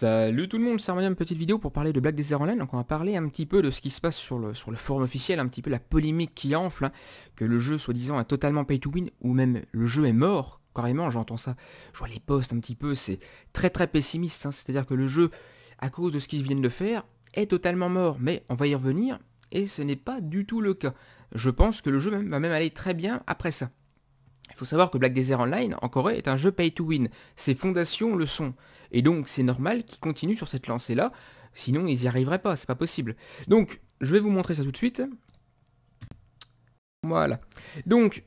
Salut tout le monde, c'est Harmonium, petite vidéo pour parler de Black Desert Online. Donc on va parler un petit peu de ce qui se passe sur le forum officiel, un petit peu la polémique qui enfle, hein, que le jeu soi-disant est totalement pay to win, ou même le jeu est mort, carrément, j'entends ça, je vois les posts un petit peu, c'est très très pessimiste, hein, c'est-à-dire que le jeu, à cause de ce qu'ils viennent de faire, est totalement mort, mais on va y revenir, et ce n'est pas du tout le cas. Je pense que le jeu va même aller très bien après ça. Il faut savoir que Black Desert Online, en Corée, est un jeu pay to win. Ses fondations le sont. Et donc, c'est normal qu'ils continuent sur cette lancée-là, sinon ils n'y arriveraient pas, c'est pas possible. Donc, je vais vous montrer ça tout de suite. Voilà. Donc,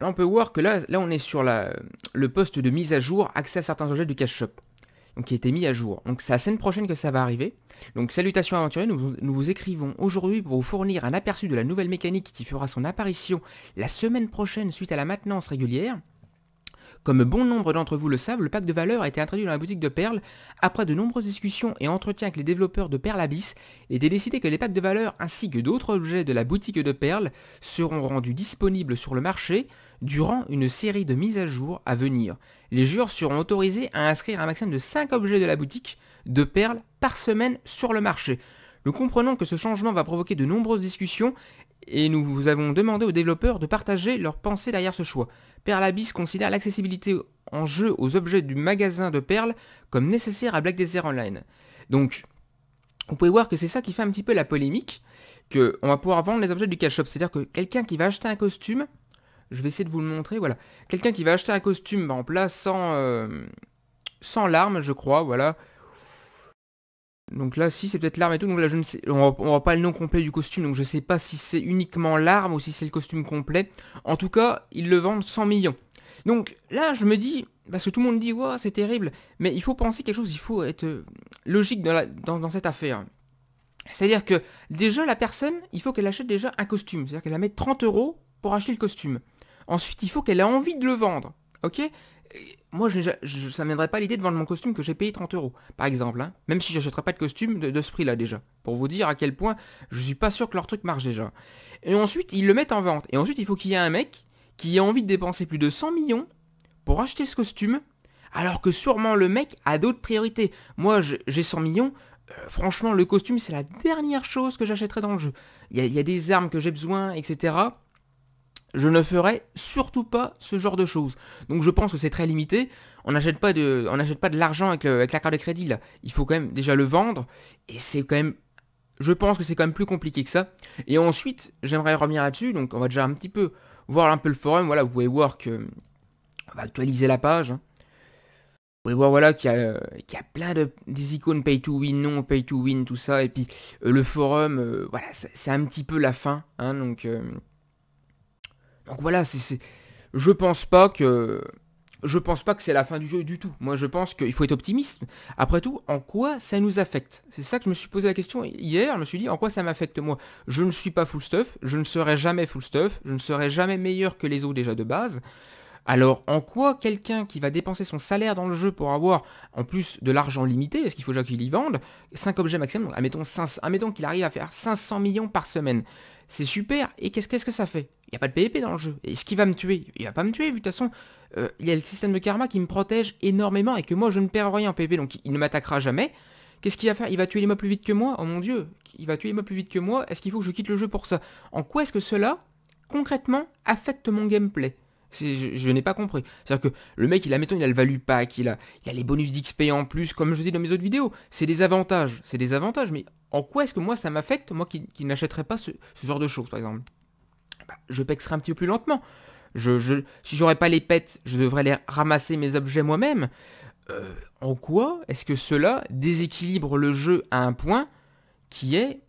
là on peut voir que là on est sur le poste de mise à jour, accès à certains objets du cash shop. Donc, qui a été mis à jour. Donc, c'est la semaine prochaine que ça va arriver. Donc, salutations aventuriers, nous vous écrivons aujourd'hui pour vous fournir un aperçu de la nouvelle mécanique qui fera son apparition la semaine prochaine suite à la maintenance régulière. Comme bon nombre d'entre vous le savent, le pack de valeur a été introduit dans la boutique de Pearl. Après de nombreuses discussions et entretiens avec les développeurs de Pearl Abyss, il était décidé que les packs de valeur ainsi que d'autres objets de la boutique de Pearl seront rendus disponibles sur le marché durant une série de mises à jour à venir. Les joueurs seront autorisés à inscrire un maximum de 5 objets de la boutique de Pearl par semaine sur le marché. Nous comprenons que ce changement va provoquer de nombreuses discussions et nous vous avons demandé aux développeurs de partager leurs pensées derrière ce choix. Pearl Abyss considère l'accessibilité en jeu aux objets du magasin de Pearl comme nécessaire à Black Desert Online. Donc, vous pouvez voir que c'est ça qui fait un petit peu la polémique, que on va pouvoir vendre les objets du cash shop. C'est-à-dire que quelqu'un qui va acheter un costume, je vais essayer de vous le montrer, voilà. Quelqu'un qui va acheter un costume en place sans l'arme, je crois, voilà. Donc là, si, c'est peut-être l'arme et tout, donc là, je ne sais, on voit pas le nom complet du costume, donc je ne sais pas si c'est uniquement l'arme ou si c'est le costume complet. En tout cas, ils le vendent 100 millions. Donc là, je me dis, parce que tout le monde dit, ouais, c'est terrible, mais il faut penser quelque chose, il faut être logique dans cette affaire. C'est-à-dire que, déjà, la personne, il faut qu'elle achète déjà un costume, c'est-à-dire qu'elle va mettre 30 € pour acheter le costume. Ensuite, il faut qu'elle ait envie de le vendre, ok ? Moi, ça ne m'aiderait pas l'idée de vendre mon costume que j'ai payé 30 € par exemple, hein. Même si j'achèterais pas de costume de ce prix-là déjà, pour vous dire à quel point je suis pas sûr que leur truc marche déjà. Et ensuite, ils le mettent en vente. Et ensuite, il faut qu'il y ait un mec qui ait envie de dépenser plus de 100 millions pour acheter ce costume, alors que sûrement le mec a d'autres priorités. Moi, j'ai 100 millions, franchement, le costume, c'est la dernière chose que j'achèterais dans le jeu. Il y a des armes que j'ai besoin, etc. Je ne ferai surtout pas ce genre de choses. Donc je pense que c'est très limité. On n'achète pas de l'argent avec la carte de crédit là. Il faut quand même déjà le vendre. Et c'est quand même... Je pense que c'est quand même plus compliqué que ça. Et ensuite, j'aimerais revenir là-dessus. Donc on va déjà un petit peu voir le forum. Voilà, vous pouvez voir que... On va actualiser la page. Hein. Vous pouvez voir voilà, qu'il y a plein des icônes pay to win, non pay to win, tout ça. Et puis le forum, voilà, c'est un petit peu la fin. Hein, donc... Donc voilà, je pense pas que c'est la fin du jeu du tout. Moi, je pense qu'il faut être optimiste. Après tout, en quoi ça nous affecte? C'est ça que je me suis posé la question hier. Je me suis dit, en quoi ça m'affecte moi? Je ne suis pas full stuff. Je ne serai jamais full stuff. Je ne serai jamais meilleur que les autres déjà de base. Alors, en quoi quelqu'un qui va dépenser son salaire dans le jeu pour avoir, en plus, de l'argent limité, parce qu'il faut déjà qu'il y vende, 5 objets maximum, donc admettons qu'il arrive à faire 500 millions par semaine. C'est super, et qu'est-ce que ça fait? Il n'y a pas de PvP dans le jeu. Est-ce qu'il va me tuer? Il va pas me tuer, vu de toute façon, il y a le système de karma qui me protège énormément, et que moi, je ne perds rien en PvP, donc il ne m'attaquera jamais. Qu'est-ce qu'il va faire? Il va tuer les mobs plus vite que moi? Oh mon dieu, il va tuer les mobs plus vite que moi, est-ce qu'il faut que je quitte le jeu pour ça? En quoi est-ce que cela, concrètement, affecte mon gameplay? Je n'ai pas compris. C'est-à-dire que le mec, il a le value pack, il a les bonus d'XP en plus, comme je dis dans mes autres vidéos. C'est des avantages, mais en quoi est-ce que moi ça m'affecte, moi qui n'achèterais pas ce genre de choses, par exemple? Bah, je pexerais un petit peu plus lentement. Si j'aurais pas les pets, je devrais les ramasser mes objets moi-même. En quoi est-ce que cela déséquilibre le jeu à un point qui est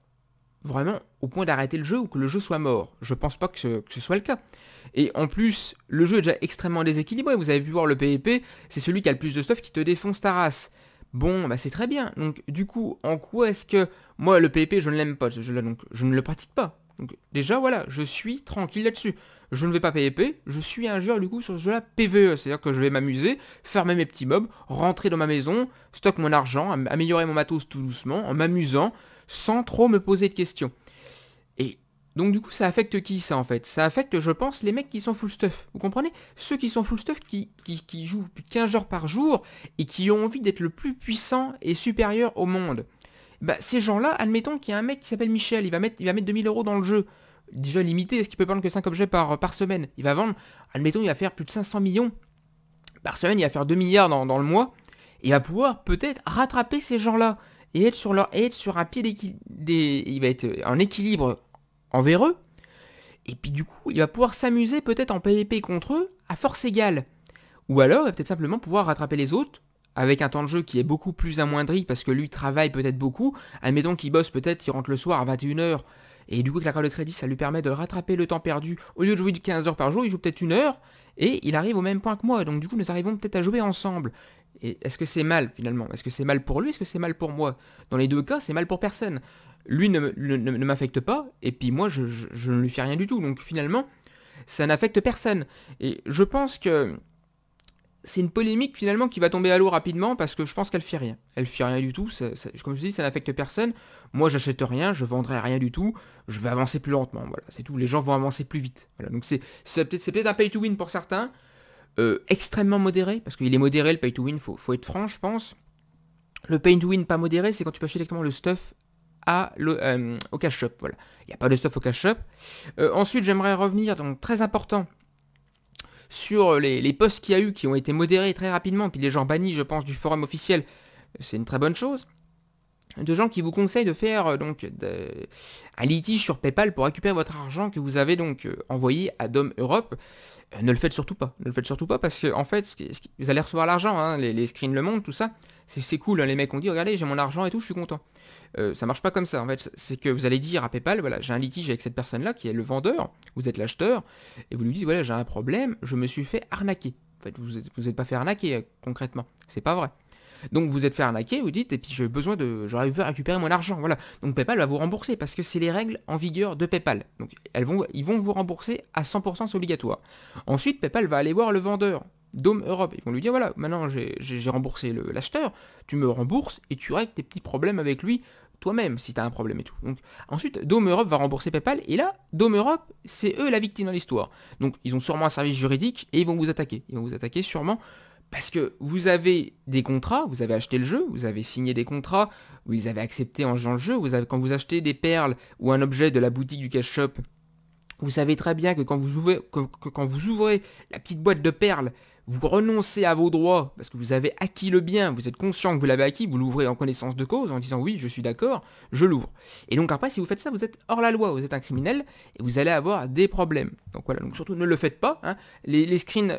vraiment au point d'arrêter le jeu ou que le jeu soit mort? Je pense pas que ce soit le cas. Et en plus, le jeu est déjà extrêmement déséquilibré. Vous avez pu voir le PvP, c'est celui qui a le plus de stuff qui te défonce ta race. Bon, bah c'est très bien. Donc du coup, en quoi est-ce que... Moi, le PvP, je ne l'aime pas, ce jeu-là, donc je ne le pratique pas. Donc déjà, voilà, je suis tranquille là-dessus. Je ne vais pas PvP, je suis un joueur du coup sur ce jeu-là PvE. C'est-à-dire que je vais m'amuser, fermer mes petits mobs, rentrer dans ma maison, stocker mon argent, améliorer mon matos tout doucement, en m'amusant, sans trop me poser de questions. Et Donc du coup ça affecte qui ça en fait? Ça affecte je pense les mecs qui sont full stuff, vous comprenez? Ceux qui sont full stuff qui jouent plus de 15 heures par jour et qui ont envie d'être le plus puissant et supérieur au monde. Bah ces gens là, admettons qu'il y a un mec qui s'appelle Michel, il va mettre 2000 € dans le jeu. Déjà limité, est-ce qu'il peut vendre que 5 objets par semaine? Il va vendre, admettons il va faire plus de 500 millions par semaine, il va faire 2 milliards dans le mois. Il va pouvoir peut-être rattraper ces gens là et être sur, un pied d'équilibre, il va être en équilibre envers eux, et puis du coup il va pouvoir s'amuser peut-être en PvP contre eux à force égale, ou alors il va peut-être simplement pouvoir rattraper les autres avec un temps de jeu qui est beaucoup plus amoindri parce que lui travaille peut-être beaucoup, admettons qu'il bosse peut-être, qu'il rentre le soir à 21 h et du coup avec la carte de crédit ça lui permet de rattraper le temps perdu, au lieu de jouer 15 heures par jour il joue peut-être 1 heure et il arrive au même point que moi, donc du coup nous arrivons peut-être à jouer ensemble. Et est-ce que c'est mal finalement? Est-ce que c'est mal pour lui? Est-ce que c'est mal pour moi? Dans les deux cas c'est mal pour personne. Lui ne m'affecte pas, et puis moi, je ne lui fais rien du tout. Donc finalement, ça n'affecte personne. Et je pense que c'est une polémique finalement qui va tomber à l'eau rapidement, parce que je pense qu'elle ne fait rien. Elle ne fait rien du tout, comme je vous dis, ça n'affecte personne. Moi, j'achète rien, je vendrai rien du tout, je vais avancer plus lentement, voilà, c'est tout. Les gens vont avancer plus vite. Voilà. Donc c'est peut-être un pay to win pour certains, extrêmement modéré, parce qu'il est modéré le pay to win, il faut être franc, je pense. Le pay to win pas modéré, c'est quand tu peux acheter directement le stuff au cash shop, voilà. Il n'y a pas de stuff au cash shop. Ensuite, j'aimerais revenir, donc très important, sur les posts qu'il y a eu qui ont été modérés très rapidement, puis les gens bannis, je pense, du forum officiel. C'est une très bonne chose. De gens qui vous conseillent de faire un litige sur PayPal pour récupérer votre argent que vous avez donc envoyé à Dome Europe. Ne le faites surtout pas. Ne le faites surtout pas parce que en fait, vous allez recevoir l'argent, hein, les screens le montrent, tout ça. C'est cool, hein, les mecs ont dit, regardez, j'ai mon argent et tout, je suis content. Ça marche pas comme ça en fait, c'est que vous allez dire à PayPal, voilà, j'ai un litige avec cette personne-là qui est le vendeur, vous êtes l'acheteur, et vous lui dites, voilà, j'ai un problème, je me suis fait arnaquer. En fait, vous êtes pas fait arnaquer concrètement, c'est pas vrai. Donc vous êtes fait arnaquer, vous dites, et puis j'ai besoin de, j'aurais voulu récupérer mon argent, voilà. Donc PayPal va vous rembourser parce que c'est les règles en vigueur de PayPal. Donc ils vont vous rembourser à 100%, c'est obligatoire. Ensuite, PayPal va aller voir le vendeur. Dome Europe, ils vont lui dire voilà, maintenant j'ai remboursé l'acheteur, tu me rembourses et tu règles tes petits problèmes avec lui toi-même si tu as un problème et tout. Donc ensuite Dome Europe va rembourser PayPal et là Dome Europe c'est eux la victime dans l'histoire. Donc ils ont sûrement un service juridique et ils vont vous attaquer. Ils vont vous attaquer sûrement parce que vous avez des contrats, vous avez acheté le jeu, vous avez signé des contrats, vous les avez acceptés en jouant le jeu, quand vous achetez des perles ou un objet de la boutique du cash shop, vous savez très bien que quand vous ouvrez la petite boîte de perles, vous renoncez à vos droits parce que vous avez acquis le bien, vous êtes conscient que vous l'avez acquis, vous l'ouvrez en connaissance de cause en disant oui, je suis d'accord, je l'ouvre. Et donc après, si vous faites ça, vous êtes hors la loi, vous êtes un criminel et vous allez avoir des problèmes. Donc voilà, donc surtout ne le faites pas. Hein. Les petits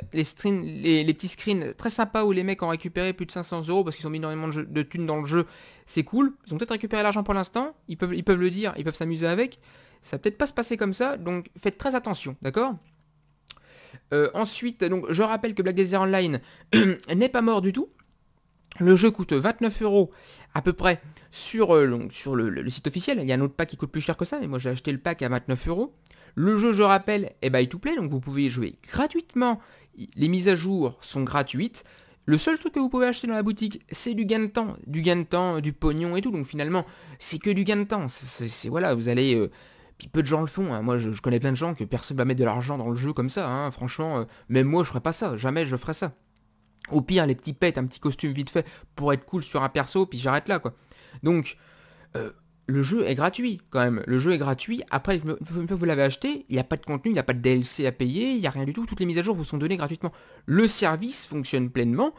screens très sympas où les mecs ont récupéré plus de 500 € parce qu'ils ont mis énormément de thunes dans le jeu, c'est cool. Ils ont peut-être récupéré l'argent pour l'instant, ils peuvent le dire, ils peuvent s'amuser avec. Ça va peut-être pas se passer comme ça, donc faites très attention, d'accord ? Ensuite, donc, je rappelle que Black Desert Online n'est pas mort du tout. Le jeu coûte 29 € à peu près sur le site officiel. Il y a un autre pack qui coûte plus cher que ça, mais moi j'ai acheté le pack à 29 €. Le jeu, je rappelle, est buy to play, donc vous pouvez y jouer gratuitement. Les mises à jour sont gratuites. Le seul truc que vous pouvez acheter dans la boutique, c'est du gain de temps, du pognon et tout. Donc finalement, c'est que du gain de temps. Voilà, vous allez... Puis peu de gens le font, hein. Moi je connais plein de gens que personne va mettre de l'argent dans le jeu comme ça, hein. Franchement, même moi je ferais pas ça, jamais je ferais ça. Au pire les petits pets, un petit costume vite fait pour être cool sur un perso, puis j'arrête là quoi. Donc le jeu est gratuit quand même, le jeu est gratuit, après une fois que vous l'avez acheté, il n'y a pas de contenu, il n'y a pas de DLC à payer, il n'y a rien du tout, toutes les mises à jour vous sont données gratuitement. Le service fonctionne pleinement,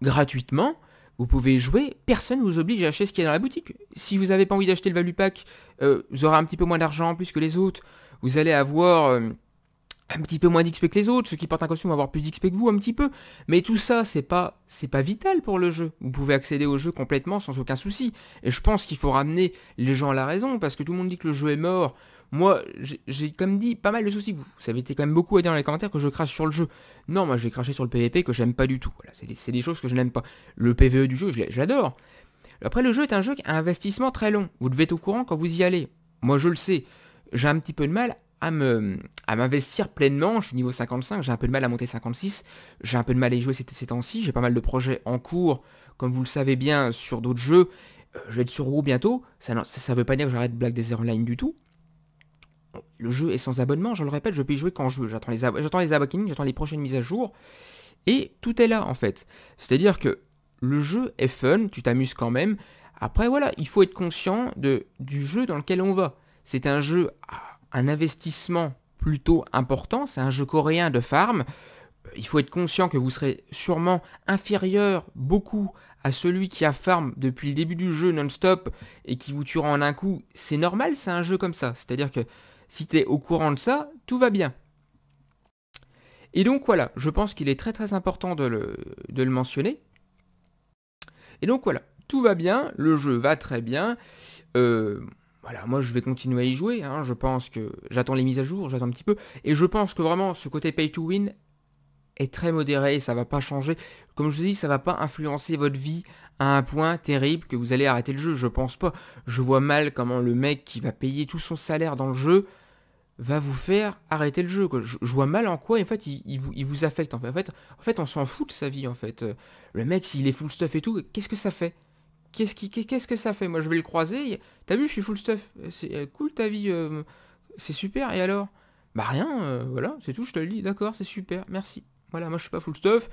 gratuitement. Vous pouvez jouer, personne ne vous oblige à acheter ce qu'il y a dans la boutique. Si vous n'avez pas envie d'acheter le value pack, vous aurez un petit peu moins d'argent en plus que les autres. Vous allez avoir un petit peu moins d'XP que les autres. Ceux qui portent un costume vont avoir plus d'XP que vous un petit peu. Mais tout ça, c'est pas vital pour le jeu. Vous pouvez accéder au jeu complètement sans aucun souci. Et je pense qu'il faut ramener les gens à la raison parce que tout le monde dit que le jeu est mort. Moi, j'ai comme dit pas mal de soucis. Vous avez été quand même beaucoup à dire dans les commentaires que je crache sur le jeu. Non, moi j'ai craché sur le PvP que j'aime pas du tout. Voilà, c'est des choses que je n'aime pas. Le PvE du jeu, je l'adore. Après, le jeu est un jeu qui a un investissement très long. Vous devez être au courant quand vous y allez. Moi, je le sais. J'ai un petit peu de mal à m'investir pleinement. Je suis niveau 55, j'ai un peu de mal à monter 56. J'ai un peu de mal à y jouer ces temps-ci. J'ai pas mal de projets en cours, comme vous le savez bien, sur d'autres jeux. Je vais être sur WoW bientôt. Ça ne veut pas dire que j'arrête Black Desert Online du tout. Le jeu est sans abonnement, je le répète, je peux y jouer quand je veux. J'attends les abonnements, j'attends les prochaines mises à jour. Et tout est là en fait. C'est-à-dire que le jeu est fun, tu t'amuses quand même. Après voilà, il faut être conscient du jeu dans lequel on va. C'est un jeu, un investissement plutôt important. C'est un jeu coréen de farm. Il faut être conscient que vous serez sûrement inférieur beaucoup à celui qui a farm depuis le début du jeu non-stop et qui vous tuera en un coup. C'est normal, c'est un jeu comme ça. C'est-à-dire que si tu es au courant de ça, tout va bien. Et donc voilà, je pense qu'il est très très important de le mentionner. Et donc voilà, tout va bien, le jeu va très bien. Voilà, moi je vais continuer à y jouer, hein. Je pense que j'attends les mises à jour, j'attends un petit peu. Et je pense que vraiment ce côté pay to win est très modéré, ça va pas changer. Comme je vous dis, ça va pas influencer votre vie à un point terrible que vous allez arrêter le jeu, je pense pas. Je vois mal comment le mec qui va payer tout son salaire dans le jeu va vous faire arrêter le jeu, quoi. Je vois mal en quoi, en fait, il vous affecte. En fait, on s'en fout de sa vie, en fait. Le mec, s'il est full stuff et tout, qu'est-ce que ça fait? Qu'est-ce que ça fait? Moi, je vais le croiser. T'as vu, je suis full stuff. C'est cool, ta vie. C'est super. Et alors? Bah rien, voilà, c'est tout, je te le dis. D'accord, c'est super, merci. Voilà, moi, je suis pas full stuff.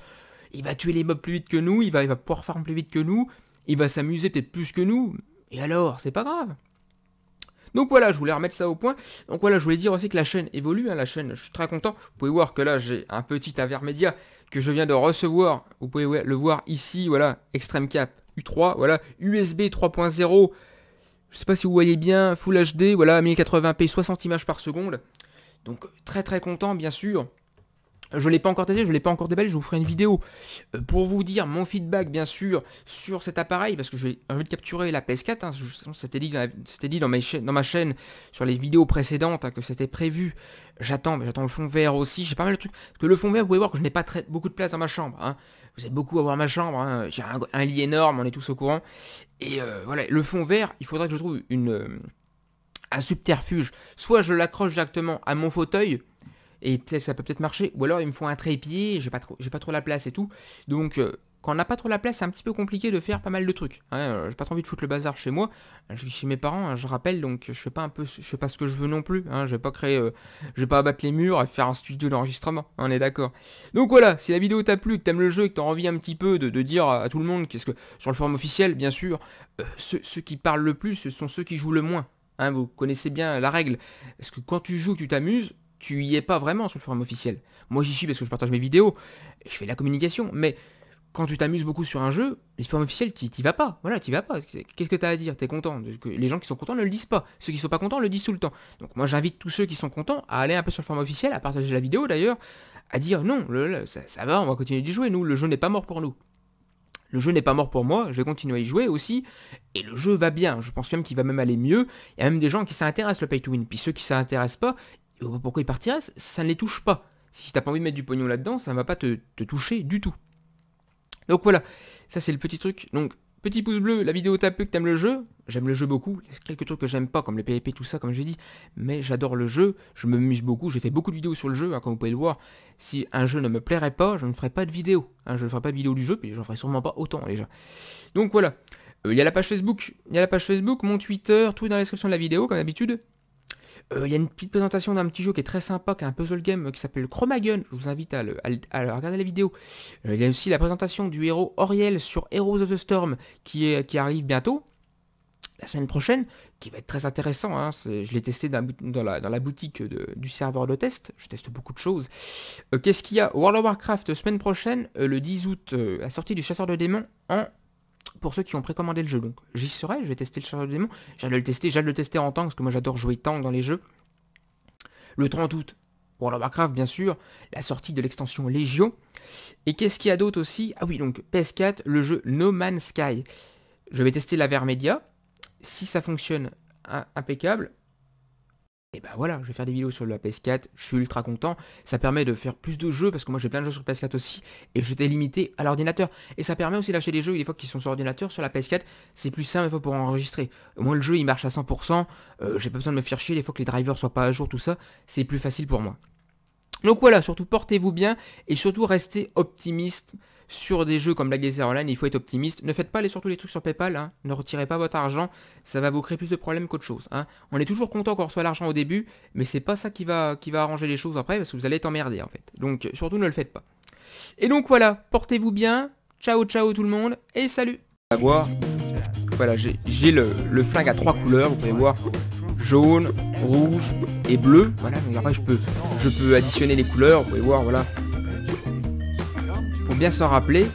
Il va tuer les mobs plus vite que nous. Il va pouvoir farm plus vite que nous. Il va s'amuser peut-être plus que nous. Et alors? C'est pas grave. Donc voilà, je voulais remettre ça au point. Donc voilà, je voulais dire aussi que la chaîne évolue, hein, la chaîne, je suis très content. Vous pouvez voir que là, j'ai un petit Avermedia que je viens de recevoir. Vous pouvez le voir ici, voilà, Extreme Cap U3, voilà, USB 3.0. Je sais pas si vous voyez bien, Full HD, voilà, 1080p, 60 images par seconde. Donc très très content, bien sûr. Je ne l'ai pas encore testé, je ne l'ai pas encore déballé, je vous ferai une vidéo pour vous dire mon feedback, bien sûr, sur cet appareil, parce que j'ai envie de capturer la PS4, hein, c'était dit, dans ma chaîne, sur les vidéos précédentes, hein, que c'était prévu. J'attends le fond vert aussi, j'ai pas mal de trucs, parce que le fond vert, vous pouvez voir que je n'ai pas beaucoup de place dans ma chambre, hein. Vous êtes beaucoup à voir ma chambre, hein. J'ai un lit énorme, on est tous au courant, et voilà, le fond vert, il faudrait que je trouve un subterfuge, soit je l'accroche directement à mon fauteuil, et peut-être que ça peut marcher, ou alors il me faut un trépied, j'ai pas trop la place et tout. Donc quand on n'a pas trop la place, c'est un petit peu compliqué de faire pas mal de trucs, hein, j'ai pas trop envie de foutre le bazar chez moi, je vis chez mes parents, hein, je rappelle, donc je fais pas ce que je veux non plus, hein, je vais pas créer, je vais pas abattre les murs et faire un studio d'enregistrement, hein, on est d'accord. Donc voilà, si la vidéo t'a plu, que t'aimes le jeu et que t'as envie un petit peu de dire à tout le monde, qu'est-ce que sur le forum officiel, bien sûr, ceux qui parlent le plus, ce sont ceux qui jouent le moins, hein, vous connaissez bien la règle, parce que quand tu joues, tu t'amuses, tu y es pas vraiment sur le forum officiel. Moi j'y suis parce que je partage mes vidéos, je fais la communication, mais quand tu t'amuses beaucoup sur un jeu, les forums officiels, t'y vas pas, voilà, t'y vas pas. Qu'est-ce que t'as à dire? T'es content? Les gens qui sont contents ne le disent pas, ceux qui sont pas contents le disent tout le temps. Donc moi j'invite tous ceux qui sont contents à aller un peu sur le forum officiel, à partager la vidéo d'ailleurs, à dire non, ça va, on va continuer d'y jouer, nous, le jeu n'est pas mort pour nous. Le jeu n'est pas mort pour moi, je vais continuer à y jouer aussi, et le jeu va bien, je pense même qu'il va même aller mieux, il y a même des gens qui s'intéressent le pay to win, puis ceux qui s'intéressent pas, pourquoi ils partiraient? Ça ne les touche pas. Si t'as pas envie de mettre du pognon là-dedans, ça ne va pas te toucher du tout. Donc voilà, ça c'est le petit truc. Donc, petit pouce bleu, la vidéo t'a plu, que t'aimes le jeu. J'aime le jeu beaucoup. Il y a quelques trucs que j'aime pas, comme le PvP, tout ça, comme j'ai dit. Mais j'adore le jeu, je m'amuse beaucoup. J'ai fait beaucoup de vidéos sur le jeu, hein, comme vous pouvez le voir. Si un jeu ne me plairait pas, je ne ferai pas de vidéo. Hein, je ne ferai pas de vidéo du jeu, puis j'en ferai sûrement pas autant déjà. Donc voilà, il y a la page Facebook. Il y a la page Facebook, mon Twitter, tout est dans la description de la vidéo, comme d'habitude. Il y a une petite présentation d'un petit jeu qui est très sympa, qui est un puzzle game qui s'appelle Chromagun. Je vous invite à regarder la vidéo. Il y a aussi la présentation du héros Auriel sur Heroes of the Storm qui arrive bientôt, la semaine prochaine, qui va être très intéressant. Hein. Je l'ai testé dans la boutique du serveur de test. Je teste beaucoup de choses. Qu'est-ce qu'il y a? World of Warcraft, semaine prochaine, le 10 août, la sortie du Chasseur de Démons pour ceux qui ont précommandé le jeu, donc j'y serai, je vais tester le Chasseur de Démons, j'allais le tester en tank, parce que moi j'adore jouer tank dans les jeux. Le 30 août, World of Warcraft bien sûr, la sortie de l'extension Légion, et qu'est-ce qu'il y a d'autre aussi? Ah oui, donc PS4, le jeu No Man's Sky, je vais tester l'Avermedia, si ça fonctionne, impeccable, et ben voilà, je vais faire des vidéos sur la PS4, je suis ultra content, ça permet de faire plus de jeux, parce que moi j'ai plein de jeux sur PS4 aussi, et j'étais limité à l'ordinateur, et ça permet aussi d'acheter des jeux, des fois qui sont sur ordinateur, sur la PS4, c'est plus simple des fois pour enregistrer, au moins le jeu il marche à 100%, j'ai pas besoin de me faire chier, des fois que les drivers soient pas à jour, tout ça, c'est plus facile pour moi. Donc voilà, surtout portez-vous bien et surtout restez optimiste. Sur des jeux comme Black Desert Online, il faut être optimiste. Ne faites pas surtout les trucs sur Paypal, hein. Ne retirez pas votre argent, ça va vous créer plus de problèmes qu'autre chose, hein. On est toujours content qu'on reçoit l'argent au début, mais c'est pas ça qui va arranger les choses après, parce que vous allez être emmerdé en fait. Donc surtout ne le faites pas. Et donc voilà, portez-vous bien, ciao ciao tout le monde, et salut. À voir, voilà, j'ai le flingue à 3 couleurs, vous pouvez voir, jaune, rouge et bleu. Voilà, donc après je peux additionner les couleurs, vous pouvez voir, voilà. Pour bien s'en rappeler,